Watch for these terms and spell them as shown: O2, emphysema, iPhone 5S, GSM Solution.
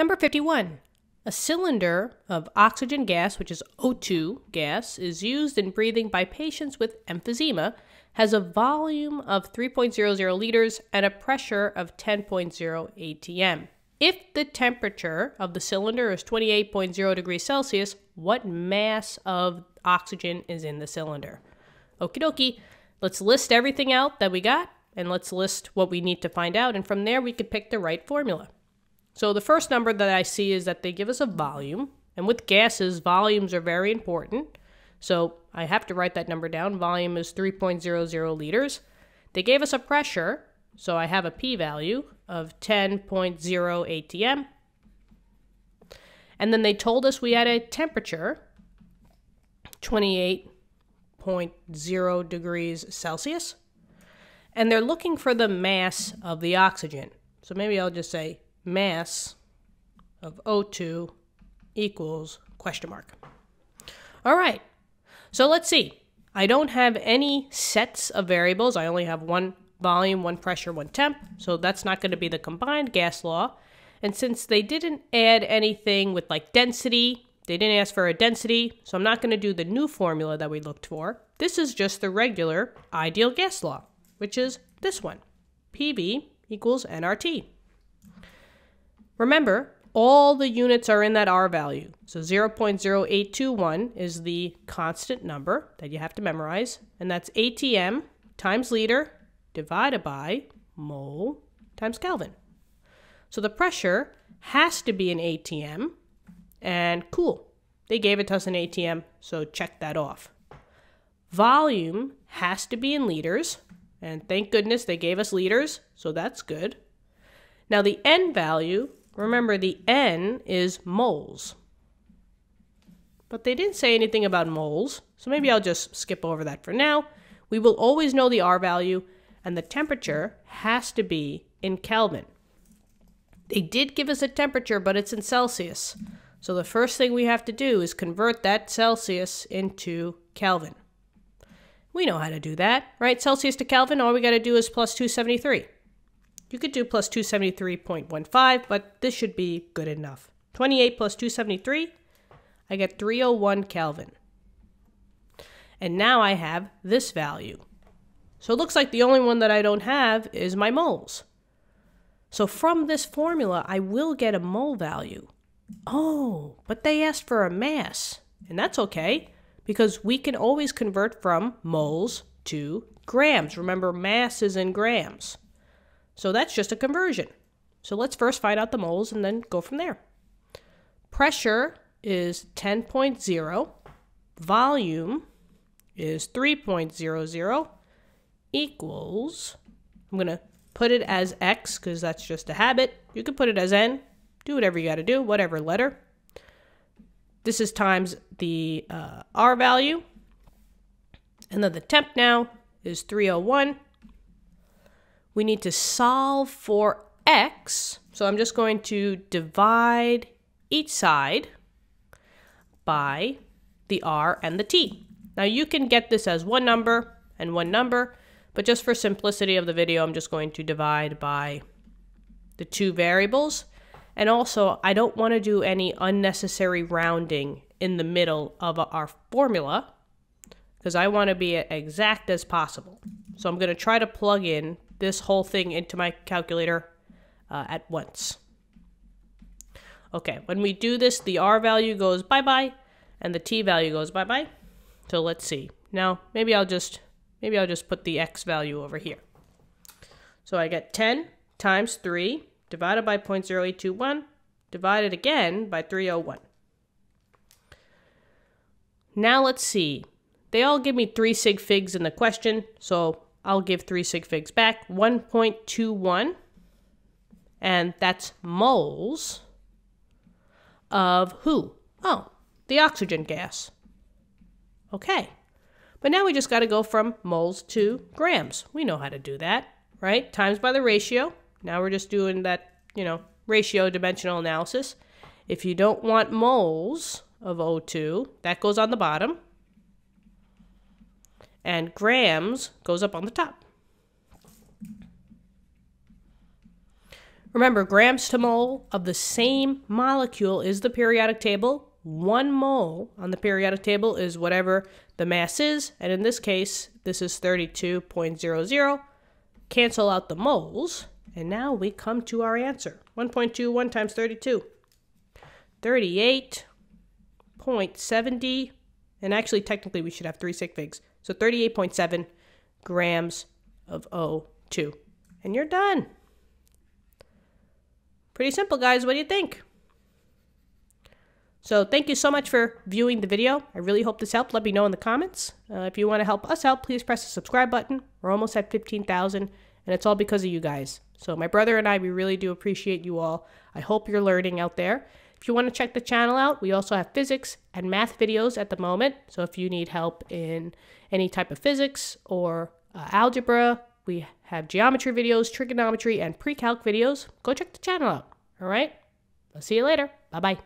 Number 51. A cylinder of oxygen gas, which is O2 gas, is used in breathing by patients with emphysema, has a volume of 3.00 liters and a pressure of 10.0 atm. If the temperature of the cylinder is 28.0 degrees Celsius, what mass of oxygen is in the cylinder? Okie dokie, let's list everything out that we got, and let's list what we need to find out, and from there we could pick the right formula. So the first number that I see is that they give us a volume, and with gases, volumes are very important. So I have to write that number down. Volume is 3.00 liters. They gave us a pressure, so I have a p-value of 10.0 atm. And then they told us we had a temperature, 28.0 degrees Celsius. And they're looking for the mass of the oxygen. So maybe I'll just say mass of O2 equals question mark. All right, so let's see. I don't have any sets of variables. I only have one volume, one pressure, one temp, so that's not going to be the combined gas law. And since they didn't add anything with like density, they didn't ask for a density, so I'm not going to do the new formula that we looked for. This is just the regular ideal gas law, which is this one, PV equals nRT. Remember, all the units are in that R value. So 0.0821 is the constant number that you have to memorize, and that's ATM times liter divided by mole times Kelvin. So the pressure has to be an ATM, and cool, they gave it to us an ATM, so check that off. Volume has to be in liters, and thank goodness they gave us liters, so that's good. Now the N value, remember, the N is moles, but they didn't say anything about moles, so maybe I'll just skip over that for now. We will always know the R value, and the temperature has to be in Kelvin. They did give us a temperature, but it's in Celsius, so the first thing we have to do is convert that Celsius into Kelvin. We know how to do that, right? Celsius to Kelvin, all we got to do is plus 273. You could do plus 273.15, but this should be good enough. 28 plus 273, I get 301 Kelvin. And now I have this value. So it looks like the only one that I don't have is my moles. So from this formula, I will get a mole value. Oh, but they asked for a mass, and that's okay, because we can always convert from moles to grams. Remember, mass is in grams. So that's just a conversion. So let's first find out the moles and then go from there. Pressure is 10.0. Volume is 3.00 equals, I'm going to put it as X because that's just a habit. You can put it as N. Do whatever you got to do, whatever letter. This is times the R value. And then the temp now is 301. We need to solve for X, so I'm just going to divide each side by the R and the T. Now you can get this as one number and one number, but just for simplicity of the video, I'm just going to divide by the two variables. And also, I don't want to do any unnecessary rounding in the middle of our formula because I want to be exact as possible. So I'm going to try to plug in this whole thing into my calculator at once. Okay, when we do this, the R value goes bye-bye and the T value goes bye-bye. So let's see. Now, maybe I'll just put the X value over here. So I get 10 times 3 divided by 0.0821 divided again by 301. Now let's see. They all give me 3 sig figs in the question, so I'll give 3 sig figs back, 1.21, and that's moles of who? Oh, the oxygen gas. Okay, but now we just got to go from moles to grams. We know how to do that, right? Times by the ratio. Now we're just doing that, you know, ratio dimensional analysis. If you don't want moles of O2, that goes on the bottom, and grams goes up on the top. Remember, grams to mole of the same molecule is the periodic table. 1 mole on the periodic table is whatever the mass is, and in this case, this is 32.00. Cancel out the moles, and now we come to our answer. 1.21 times 32. 38.70, and actually technically we should have 3 sig figs. So 38.7 grams of O2. And you're done. Pretty simple, guys. What do you think? So thank you so much for viewing the video. I really hope this helped. Let me know in the comments. If you want to help us out, please press the subscribe button. We're almost at 15,000, and it's all because of you guys. So my brother and I, we really do appreciate you all. I hope you're learning out there. If you want to check the channel out, we also have physics and math videos at the moment. So if you need help in any type of physics or algebra, we have geometry videos, trigonometry, and pre-calc videos. Go check the channel out. All right? I'll see you later. Bye-bye.